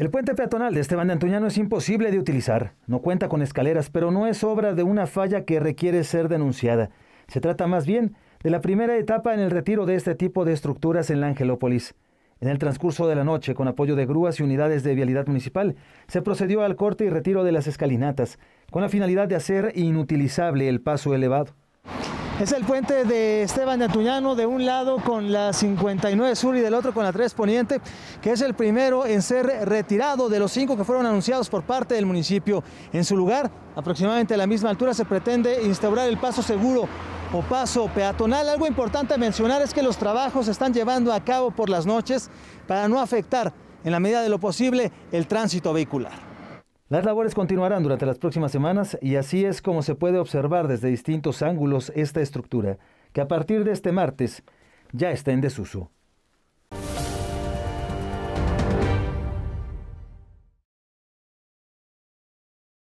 El puente peatonal de Esteban de Antuñano es imposible de utilizar. No cuenta con escaleras, pero no es obra de una falla que requiere ser denunciada. Se trata más bien de la primera etapa en el retiro de este tipo de estructuras en la Angelópolis. En el transcurso de la noche, con apoyo de grúas y unidades de vialidad municipal, se procedió al corte y retiro de las escalinatas, con la finalidad de hacer inutilizable el paso elevado. Es el puente de Esteban de Antuñano, de un lado con la 59 Sur y del otro con la 3 Poniente, que es el primero en ser retirado de los 5 que fueron anunciados por parte del municipio. En su lugar, aproximadamente a la misma altura, se pretende instaurar el paso seguro o paso peatonal. Algo importante a mencionar es que los trabajos se están llevando a cabo por las noches para no afectar, en la medida de lo posible, el tránsito vehicular. Las labores continuarán durante las próximas semanas y así es como se puede observar desde distintos ángulos esta estructura, que a partir de este martes ya está en desuso.